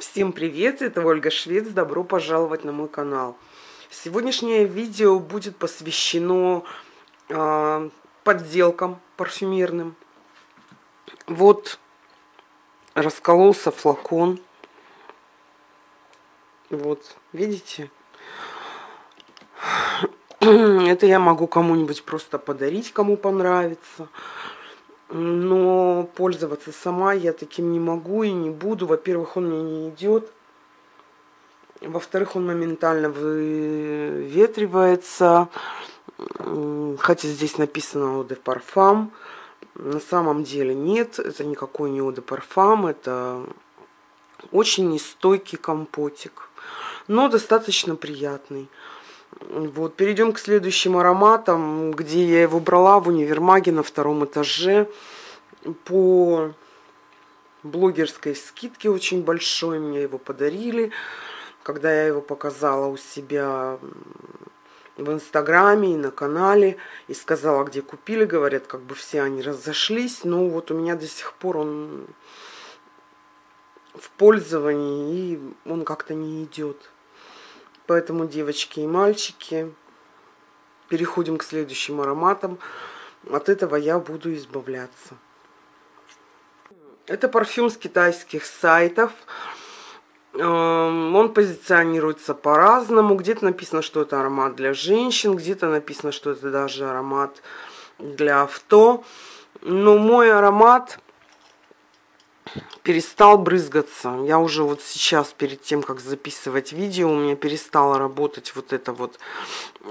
Всем привет, это Ольга Швец, добро пожаловать на мой канал. Сегодняшнее видео будет посвящено подделкам парфюмерным. Вот раскололся флакон. Вот, видите? Это я могу кому-нибудь просто подарить, кому понравится. Но пользоваться сама я таким не могу и не буду. Во-первых, он мне не идет. Во-вторых, он моментально выветривается. Хотя здесь написано «Eau de Parfum». На самом деле нет, это никакой не «Eau de Parfum». Это очень нестойкий компотик, но достаточно приятный. Вот, перейдем к следующим ароматам, где я его брала в универмаге на втором этаже по блогерской скидке очень большой. Мне его подарили, когда я его показала у себя в Инстаграме и на канале, и сказала, где купили. Говорят, как бы все они разошлись, но вот у меня до сих пор он в пользовании, и он как-то не идет. Поэтому, девочки и мальчики, переходим к следующим ароматам. От этого я буду избавляться. Это парфюм с китайских сайтов. Он позиционируется по-разному. Где-то написано, что это аромат для женщин, где-то написано, что это даже аромат для авто. Но мой аромат перестал брызгаться. Я уже вот сейчас, перед тем как записывать видео, у меня перестала работать вот это вот.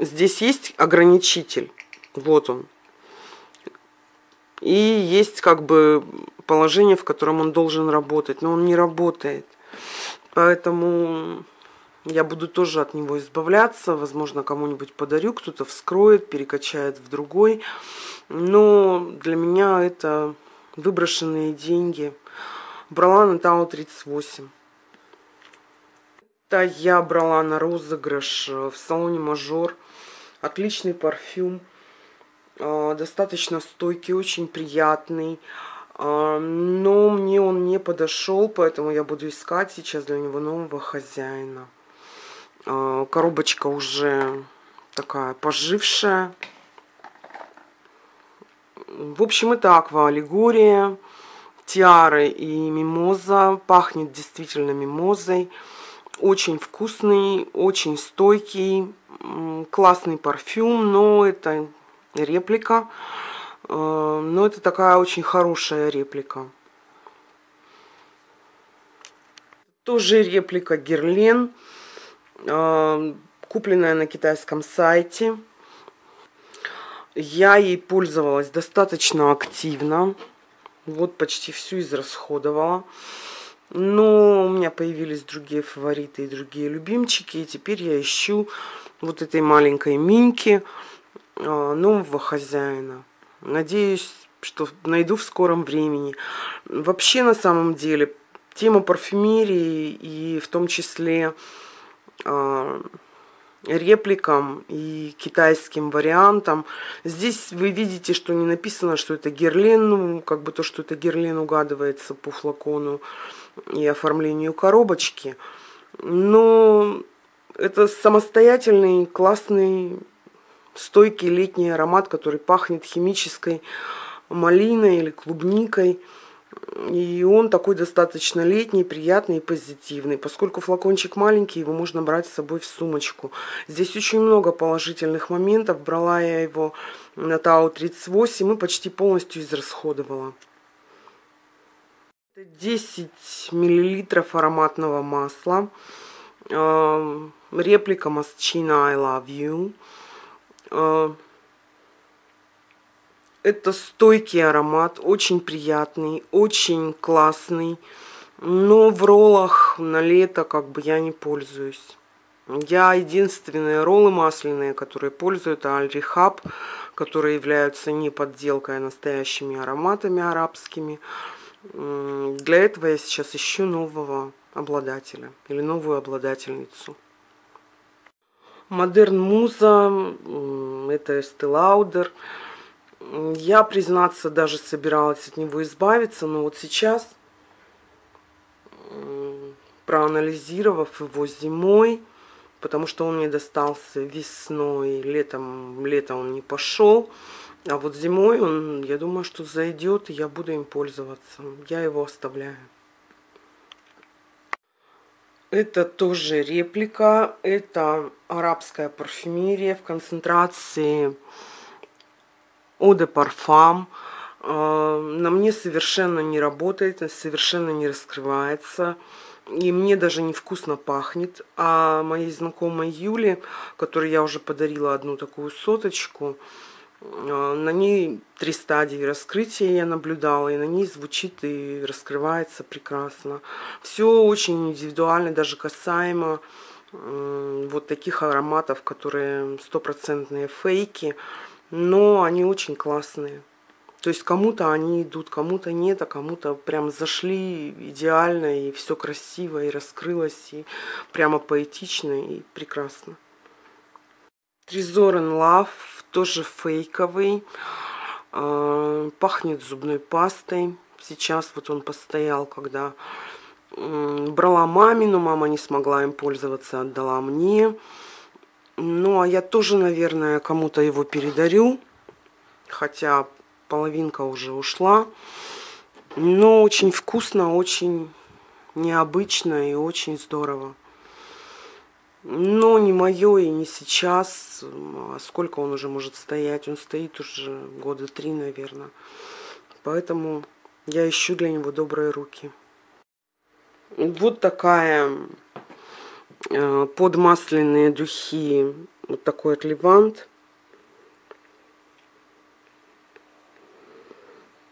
Здесь есть ограничитель, вот он, и есть как бы положение, в котором он должен работать, но он не работает. Поэтому я буду тоже от него избавляться. Возможно, кому-нибудь подарю, кто-то вскроет, перекачает в другой. Но для меня это выброшенные деньги. Брала на Тау 38. Это я брала на розыгрыш в салоне Мажор. Отличный парфюм. Достаточно стойкий, очень приятный. Но мне он не подошел, поэтому я буду искать сейчас для него нового хозяина. Коробочка уже такая пожившая. В общем, это аква-аллегория. Тиары и мимоза. Пахнет действительно мимозой. Очень вкусный, очень стойкий, классный парфюм, но это реплика. Но это такая очень хорошая реплика. Тоже реплика Герлен, купленная на китайском сайте. Я ей пользовалась достаточно активно. Вот почти всю израсходовала. Но у меня появились другие фавориты и другие любимчики. И теперь я ищу вот этой маленькой миньки нового хозяина. Надеюсь, что найду в скором времени. Вообще, на самом деле, тема парфюмерии и в том числе репликам и китайским вариантам. Здесь вы видите, что не написано, что это Герлен. Ну, как бы то, что это Герлен, угадывается по флакону и оформлению коробочки. Но это самостоятельный, классный, стойкий летний аромат, который пахнет химической малиной или клубникой. И он такой достаточно летний, приятный и позитивный. Поскольку флакончик маленький, его можно брать с собой в сумочку. Здесь очень много положительных моментов. Брала я его на Тау 38 и почти полностью израсходовала. 10 мл ароматного масла. Реплика Масчино «I love you». Это стойкий аромат, очень приятный, очень классный, но в роллах на лето как бы я не пользуюсь. Я единственные роллы масляные, которые пользуюсь, это Аль-Рихаб, которые являются не подделкой, а настоящими ароматами арабскими. Для этого я сейчас ищу нового обладателя или новую обладательницу. Модерн Муза, это Эсте Лаудер. Я, признаться, даже собиралась от него избавиться, но вот сейчас проанализировав его зимой, потому что он мне достался весной, летом он не пошел. А вот зимой он, я думаю, что зайдет, и я буду им пользоваться. Я его оставляю. Это тоже реплика. Это арабская парфюмерия в концентрации Eau de Parfum. На мне совершенно не работает, совершенно не раскрывается. И мне даже невкусно пахнет. А моей знакомой Юле, которой я уже подарила одну такую соточку, на ней 3 стадии раскрытия я наблюдала, и на ней звучит и раскрывается прекрасно. Все очень индивидуально, даже касаемо вот таких ароматов, которые стопроцентные фейки, но они очень классные. То есть кому-то они идут, кому-то нет, а кому-то прям зашли идеально, и все красиво, и раскрылось, и прямо поэтично, и прекрасно. Trésor in Love, тоже фейковый, пахнет зубной пастой. Сейчас вот он постоял, когда брала маме, но мама не смогла им пользоваться, отдала мне. Ну, а я тоже, наверное, кому-то его передарю, хотя половинка уже ушла. Но очень вкусно, очень необычно и очень здорово. Но не мое и не сейчас. Сколько он уже может стоять? Он стоит уже года 3, наверное. Поэтому я ищу для него добрые руки. Вот такая подмасляные духи. Вот такой от Левант.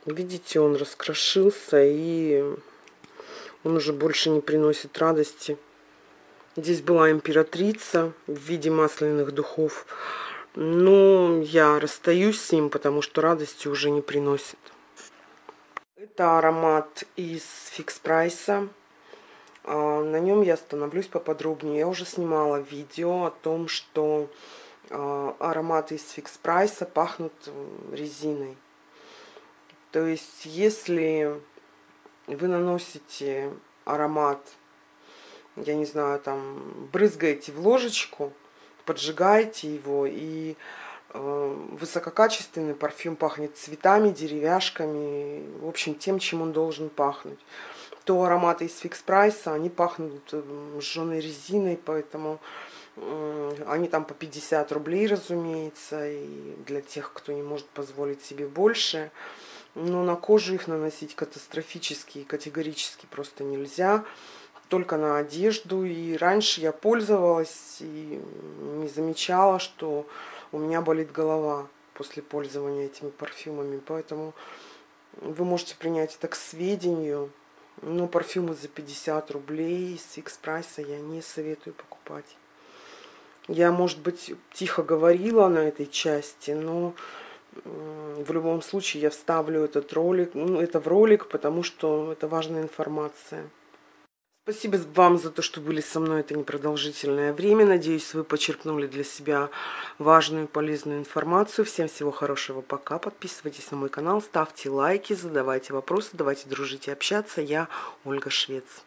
Видите, он раскрошился, и он уже больше не приносит радости. Здесь была императрица в виде масляных духов, но я расстаюсь с ним, потому что радости уже не приносит. Это аромат из фикс-прайса. На нем я остановлюсь поподробнее. Я уже снимала видео о том, что ароматы из фикс-прайса пахнут резиной. То есть, если вы наносите аромат, я не знаю, там, брызгаете в ложечку, поджигаете его, и высококачественный парфюм пахнет цветами, деревяшками, в общем, тем, чем он должен пахнуть. То ароматы из фикс-прайса, они пахнут сжженной резиной, поэтому они там по 50 рублей, разумеется, и для тех, кто не может позволить себе больше. Но на кожу их наносить катастрофически и категорически просто нельзя. Только на одежду. И раньше я пользовалась и не замечала, что у меня болит голова после пользования этими парфюмами. Поэтому вы можете принять это к сведению. Но парфюмы за 50 рублей с фикс-прайса я не советую покупать. Я, может быть, тихо говорила на этой части, но в любом случае я вставлю этот ролик, это в ролик, потому что это важная информация. Спасибо вам за то, что были со мной это непродолжительное время. Надеюсь, вы почерпнули для себя важную и полезную информацию. Всем всего хорошего, пока. Подписывайтесь на мой канал, ставьте лайки, задавайте вопросы, давайте дружить и общаться. Я Ольга Швец.